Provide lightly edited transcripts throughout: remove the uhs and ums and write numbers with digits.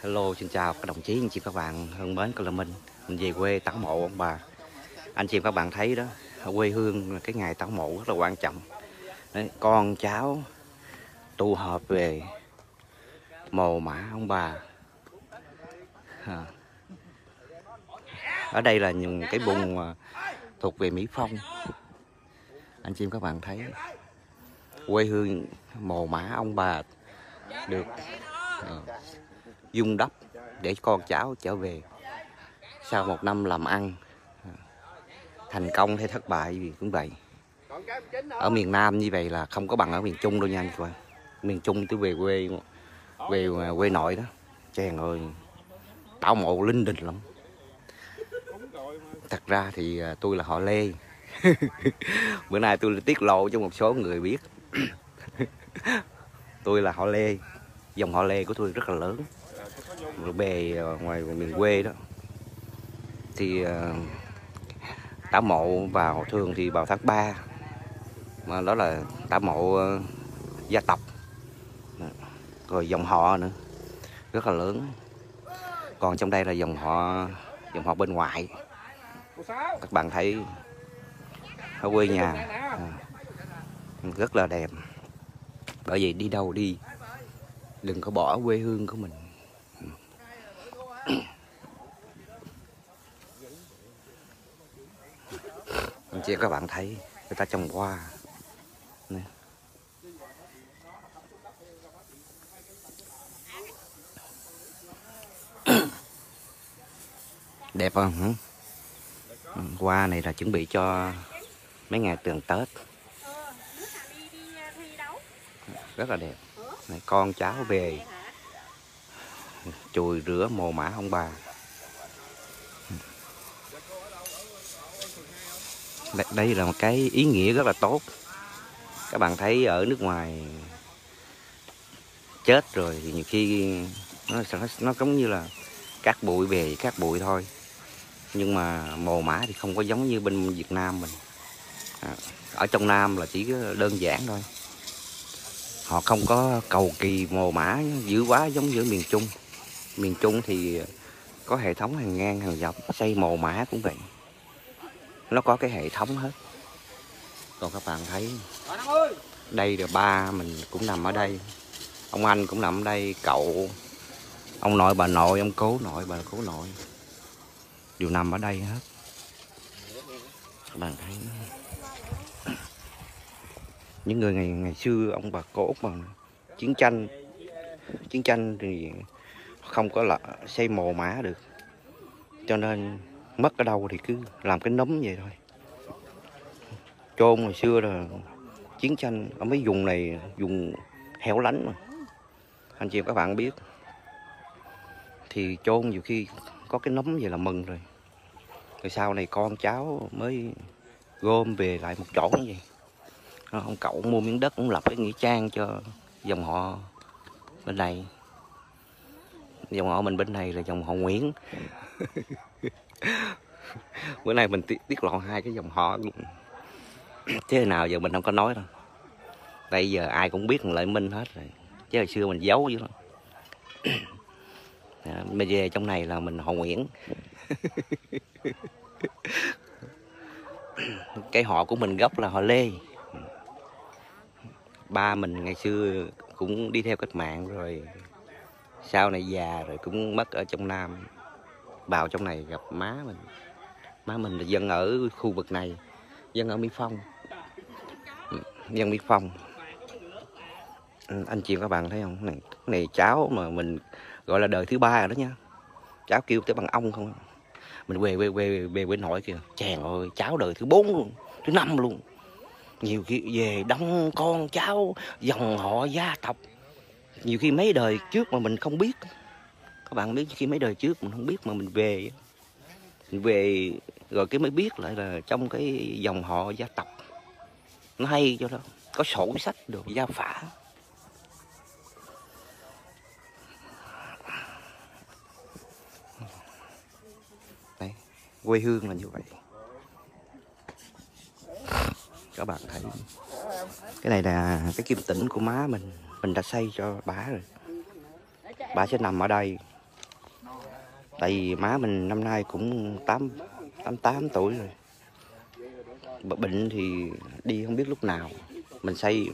Hello, xin chào các đồng chí, anh chị, các bạn thân mến của Lâm Minh. Mình về quê tảo mộ ông bà. Anh chị và các bạn thấy đó, ở quê hương là cái ngày tảo mộ rất là quan trọng. Đấy, con cháu tụ họp về mồ mả ông bà. Ở đây là những cái vùng thuộc về Mỹ Phong. Anh chị và các bạn thấy quê hương mồ mả ông bà được dung đắp để con cháu trở về sau một năm làm ăn, thành công hay thất bại gì cũng vậy. Ở miền Nam như vậy là không có bằng ở miền Trung đâu nha anh chị ạ. Miền Trung tôi về quê nội đó, chàng ơi, tảo mộ linh đình lắm. Thật ra thì tôi là họ Lê. Bữa nay tôi tiết lộ cho một số người biết. Tôi là họ Lê, dòng họ Lê của tôi rất là lớn. Về ngoài miền quê đó thì tảo mộ vào thường thì vào tháng 3, mà đó là tảo mộ gia tộc rồi dòng họ nữa rất là lớn. Còn trong đây là dòng họ bên ngoại. Các bạn thấy ở quê nhà rất là đẹp. Bởi vậy đi đâu đi đừng có bỏ quê hương của mình. Anh chị các bạn thấy người ta trồng hoa này. Đẹp không? Hoa này là chuẩn bị cho mấy ngày tường Tết, rất là đẹp. Này, con cháu về chùi rửa mồ mả ông bà. Đây là một cái ý nghĩa rất là tốt. Các bạn thấy ở nước ngoài chết rồi thì nhiều khi nó giống như là cát bụi, về cát bụi thôi. Nhưng mà mồ mả thì không có giống như bên Việt Nam mình. Ở trong Nam là chỉ đơn giản thôi. Họ không có cầu kỳ mồ mả dữ quá giống giữa miền Trung. Miền Trung thì có hệ thống hàng ngang hàng dọc, xây mồ mả cũng vậy. Nó có cái hệ thống hết. Còn các bạn thấy đây là ba mình cũng nằm ở đây, ông anh cũng nằm ở đây, cậu, ông nội, bà nội, ông cố nội, bà cố nội đều nằm ở đây hết. Các bạn thấy những người ngày xưa ông bà cố bằng chiến tranh thì không có là xây mồ mả được, cho nên mất ở đâu thì cứ làm cái nấm vậy thôi. Chôn hồi xưa là chiến tranh ở mấy vùng này, vùng hẻo lánh mà anh chị và các bạn biết, thì chôn nhiều khi có cái nấm vậy là mừng rồi. Rồi sau này con cháu mới gom về lại một chỗ như vậy. Ông cậu mua miếng đất cũng lập cái nghĩa trang cho dòng họ bên này. Dòng họ mình bên này là dòng họ Nguyễn. Bữa nay mình tiết lộ hai cái dòng họ luôn. Thế nào giờ mình không có nói đâu. Bây giờ ai cũng biết Lợi Minh hết rồi. Chứ hồi xưa mình giấu dữ lắm. Mình về trong này là mình họ Nguyễn. Cái họ của mình gốc là họ Lê. Ba mình ngày xưa cũng đi theo cách mạng rồi. Sau này già rồi cũng mất ở trong Nam. Vào trong này gặp má mình. Má mình là dân ở khu vực này, dân ở Mỹ Phong. Dân Mỹ Phong. Anh chị các bạn thấy không? Cái này cháu mà mình gọi là đời thứ ba rồi đó nha. Cháu kêu tới bằng ông không. Mình về nội kìa. Chàng ơi, cháu đời thứ 4 luôn, thứ 5 luôn. Nhiều khi về đông con cháu, dòng họ gia tộc. Nhiều khi mấy đời trước mà mình không biết. Các bạn biết khi mấy đời trước mình không biết mà mình về rồi cái mới biết lại là trong cái dòng họ gia tộc. Nó hay cho đó. Có sổ sách được gia phả. Đây, quê hương là như vậy. Các bạn thấy Cái này là cái kim tĩnh của má mình. Mình đã xây cho bả rồi. Bả sẽ nằm ở đây. Tại vì má mình năm nay cũng 88 tuổi rồi. Bệnh thì đi không biết lúc nào. Mình xây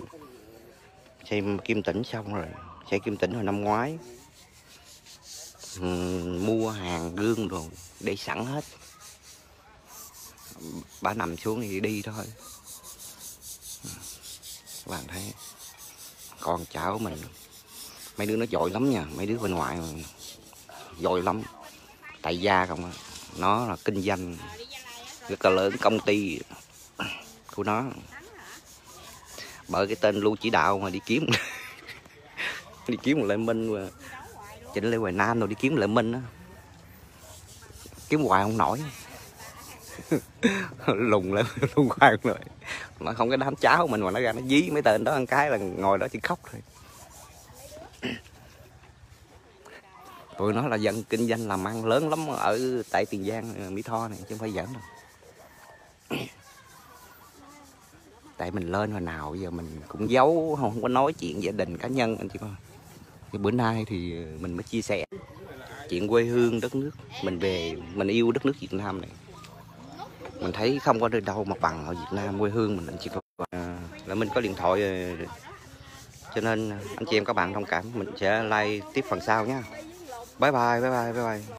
kim tĩnh xong rồi. Xây kim tĩnh hồi năm ngoái. Mua hàng gương đồ để sẵn hết. Bả nằm xuống thì đi thôi. Các bạn thấy con cháu mình, mấy đứa nó giỏi lắm nha. Mấy đứa bên ngoài giỏi lắm. Tại gia không á, nó là kinh doanh rất là lớn, công ty của nó. Bởi cái tên Lưu Chỉ Đạo mà đi kiếm đi kiếm một Lợi Minh mà chỉnh lên Hoài Nam rồi đi kiếm Lợi Minh á, kiếm hoài không nổi. Lùng lên lùng hoài rồi nó không, cái đám cháu mình mà nó ra nó dí mấy tên đó ăn cái là ngồi đó chỉ khóc thôi. Tụi nó là dân kinh doanh làm ăn lớn lắm ở tại Tiền Giang, Mỹ Tho này, chứ không phải giỡn đâu. Tại mình lên hồi nào giờ mình cũng giấu, không có nói chuyện gia đình cá nhân anh chị coi. Bữa nay thì mình mới chia sẻ chuyện quê hương đất nước mình, về mình yêu đất nước Việt Nam này. Mình thấy không có nơi đâu mà bằng ở Việt Nam quê hương mình, anh chị coi. Là mình có điện thoại cho nên anh chị em các bạn thông cảm, mình sẽ like tiếp phần sau nha. Bye bye, bye bye, bye bye.